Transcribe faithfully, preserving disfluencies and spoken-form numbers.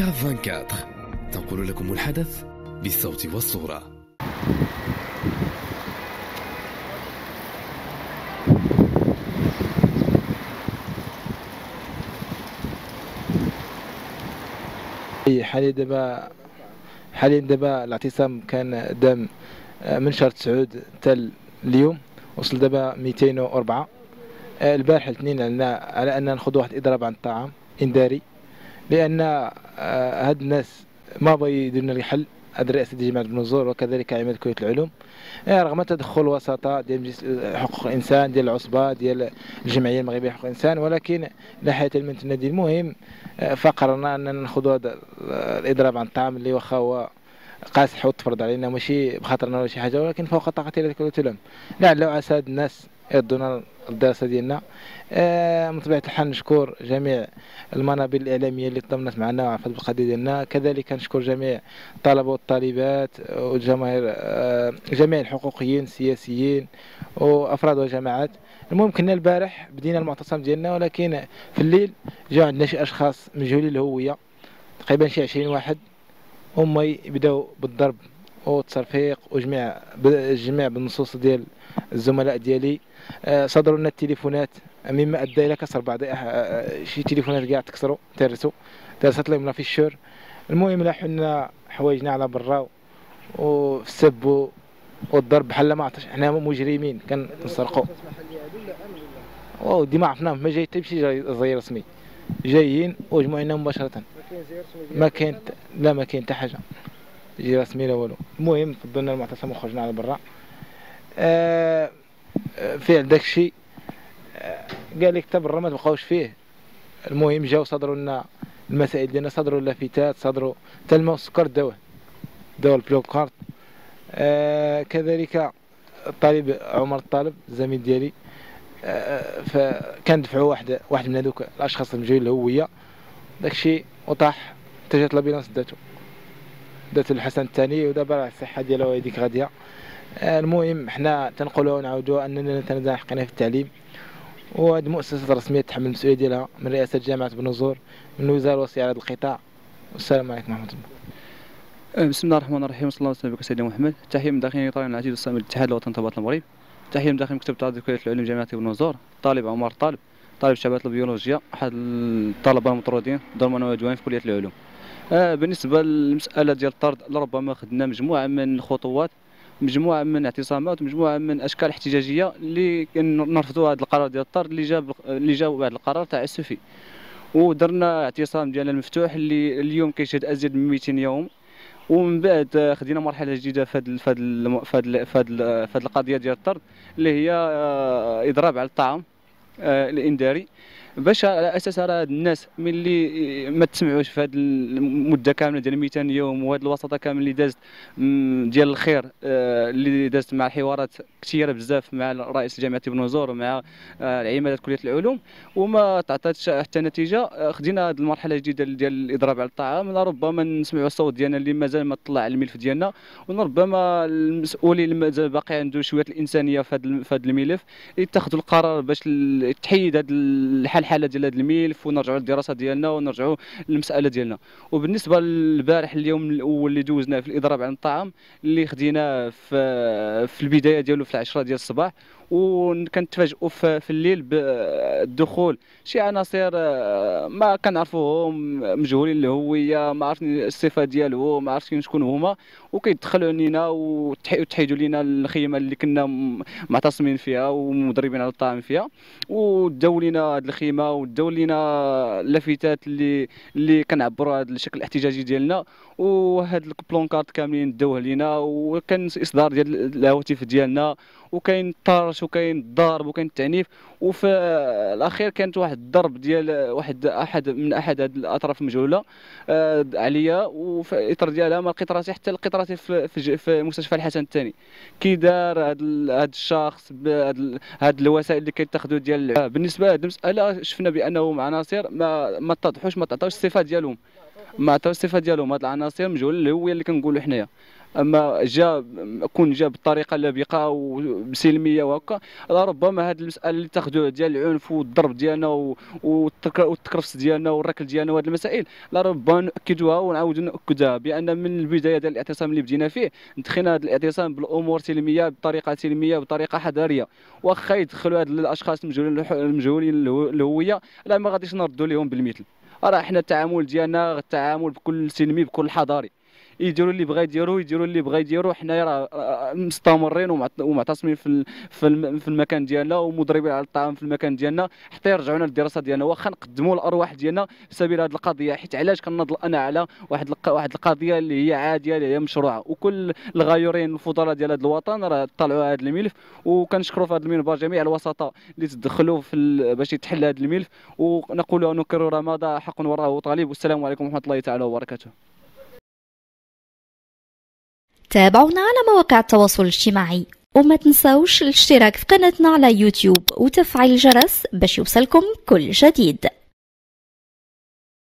كاف أربعة وعشرين تنقل لكم الحدث بالصوت والصورة. حاليا دابا حاليا دابا الاعتصام كان دام من شهر تسعود حتى اليوم، وصل دابا مئتين وأربعة. البارح الاثنين عندنا على اننا ناخذوا واحد اضراب عن الطعام انذاري، لان هاد الناس ما بغاو يديروا لنا الحل، هاد رئاسه جمعيه بنزور وكذلك عماد كليه العلوم، رغم تدخل الوساطه ديال مجلس حقوق الانسان، ديال العصبه، ديال الجمعيه المغربيه لحقوق الانسان، ولكن لا حياه لمن تنادي. المهم فقررنا اننا ناخذوا هذا الاضراب عن الطعام اللي واخا هو قاسح وتفرض علينا، ماشي بخاطرنا ولا شي حاجه، ولكن فوق طاقتنا ذلك ولا تلام. لعل وعسى هاد الناس يردونا الدراسه ديالنا. آه من طبيعه الحال نشكر جميع المنابر الاعلاميه اللي تضامنت معنا وعرفت بالقضيه ديالنا، كذلك نشكر جميع الطلبه والطالبات والجماهير، آه جميع الحقوقيين السياسيين وافراد وجماعات. المهم كنا البارح بدينا المعتصم ديالنا، ولكن في الليل جاو عندنا شي اشخاص مجهولي الهويه، تقريبا شي عشرين واحد، هما يبداو بالضرب والتصرفيق وجميع جميع بالنصوص ديال الزملاء ديالي. صدروا لنا التليفونات، مما ادى الى كسر بعض شي تليفونات كاع تكسروا، ترسوا ترست لهم في الشهر. المهم لاحوا لنا حوايجنا على برا، وفي السب والضرب بحال ما عطاش حنا مجرمين كنسرقوا. ودي ما عرفناهم، ما جاي حتى شي زي رسمي، جايين وجمعونا مباشره، ما كاين لا ما كاين حتى حاجه جي رسمي لا والو. المهم فضلنا المعتصم وخرجنا على برا. آه فعل داكشي قال لك حتى برا ما تبقاوش فيه. المهم جاو صدروا لنا المسائل ديالنا، صدروا اللافتات، صدروا حتى الماء والسكر داوه، داو البلوكارت. آه كذلك الطالب عمر الطالب الزميل ديالي، آه فكندفعوا واحد واحد من هذوك الاشخاص المجهول الهويه داكشي، وطاح حتى جات لابيلونس داتو دات الحسن الثاني، ودابا راه الصحه ديالو هذيك غاديه. المهم حنا تنقولوا ونعاودوا اننا نتنازل عن حقنا في التعليم، وهاد المؤسسه الرسميه تحمل المسؤوليه ديالها، من رئاسه جامعه بنزور، من وزاره الوصيه على هذا القطاع. والسلام عليكم ورحمه الله. بسم الله الرحمن الرحيم، وصلى الله وسلم على سيدنا محمد. تحيه من داخل اطار العديد والصامل الاتحاد الوطني طلبه المغرب، تحيه من داخل مكتب تعاون كليه العلوم جامعه بنزور، طالب عمر طالب طالب شعبات البيولوجيا، احد الطلبه المطرودين ضمن مجموعه في كليه العلوم. آه بالنسبه للمساله ديال الطرد، لربما خدنا مجموعه من خطوات، مجموعه من اعتصامات، مجموعه من اشكال احتجاجيه اللي نرفضوا هذا القرار ديال الطرد اللي جاب اللي جا واحد القرار تعسفي، ودرنا اعتصام ديالنا المفتوح اللي اليوم كيشهد ازيد من مئتين يوم. ومن بعد خدينا مرحله جديده في هذه في هذه في القضيه ديال الطرد اللي هي اضراب على الطعام الانذاري، باش على اساس راه الناس ملي ما تسمعوش في هذه المده كامله ديال مئتين يوم، وهذه الوساطه كامل اللي دازت ديال الخير، اللي دازت مع حوارات كثيره بزاف مع رئيس جامعه بنزور ومع عماده كليه العلوم، وما تعطاتش حتى نتيجه. خدينا هذه المرحله الجديده ديال الاضراب على الطعام، ربما نسمعوا الصوت ديالنا اللي مازال ما طلع على الملف ديالنا، وربما المسؤولين اللي مازال باقي عنده شويه الانسانيه في هذا الملف يتخذوا القرار باش تحيد هذا الحاله ديال هذا الملف، ونرجعوا للدراسه ديالنا ونرجعوا للمساله ديالنا. وبالنسبه للبارح اليوم الاول اللي دوزناه في الاضراب عن الطعام اللي خديناه في في البدايه ديالو في العشرة ديال الصباح، وكنتفاجئوا في الليل بالدخول شي عناصر ما كنعرفوهم، مجهولين الهويه، ما عرفني الصفه ديالهم، ما عرفتش شكون هما، وكيدخلوا علينا وتحيدوا لينا الخيمه اللي كنا معتصمين فيها ومدربين على الطعام فيها، وداو لينا هذه الخيمه، وداو لينا اللافتات اللي اللي كنعبروا هذا الشكل الاحتجاجي ديالنا، وهاد البلونكارت كاملين داوه لينا، وكان اصدار ديال الهواتف ديالنا، وكاين طرش وكاين الضرب وكاين التعنيف. وفي الاخير كانت واحد الضرب ديال واحد احد من احد هاد الاطراف المجهوله آه عليا، وفي الاطر ديالها ما لقيت راسي حتى لقيت راسي في, في, في مستشفى الحسن الثاني. كي دار هاد هاد الشخص هاد الوسائل اللي كيتاخذوا ديال بالنسبه لهاد المساله، شفنا بانهم عناصر ما ما اتضحوش، ما تعطاوش الصفه ديالهم، ما عطاوش الصفه ديالهم هاد العناصر مجهول الهويه اللي كنقولوا حنايا. اما جا كون جا بطريقه لبقه وبسلميه وهكا، ربما هذه المساله اللي تاخذوها ديال العنف والضرب ديالنا والتكرفس ديالنا والركل ديالنا وهذه المسائل، ربما نؤكدوها ونعاودوا نؤكدها بان من البدايه ديال الاعتصام اللي بدينا فيه دخلنا هذا الاعتصام بالامور سلميه، بطريقه سلميه، بطريقه حضاريه. واخا يدخلوا هاد الاشخاص المجهولين المجهولين الهويه، لا ما غاديش نردوا لهم بالمثل. راه حنا التعامل ديالنا التعامل بكل سلمي بكل حضاري، يديروا اللي بغا يديروا يديروا اللي بغا يديروا، حنايا راه مستمرين ومعتصمين في في المكان ديالنا ومضربين على الطعام في المكان ديالنا حتى يرجعونا للدراسه ديالنا، واخا نقدموا الارواح ديالنا في سبيل هذه القضيه. حيت علاش كننضل انا على واحد واحد القضيه اللي هي عاديه اللي هي مشروعه، وكل الغايرين الفضلاء ديال هذا الوطن راه طلعوا هذا الملف، وكنشكروا في هذا المنبر جميع الوسطاء اللي تدخلوا في باش يتحل هذا الملف، ونقولوا نكرر ما ضاع حق وراه طالب. والسلام عليكم ورحمه الله تعالى وبركاته. تابعونا على مواقع التواصل الاجتماعي وما تنساوش الاشتراك في قناتنا على يوتيوب وتفعيل الجرس باش يوصلكم كل جديد.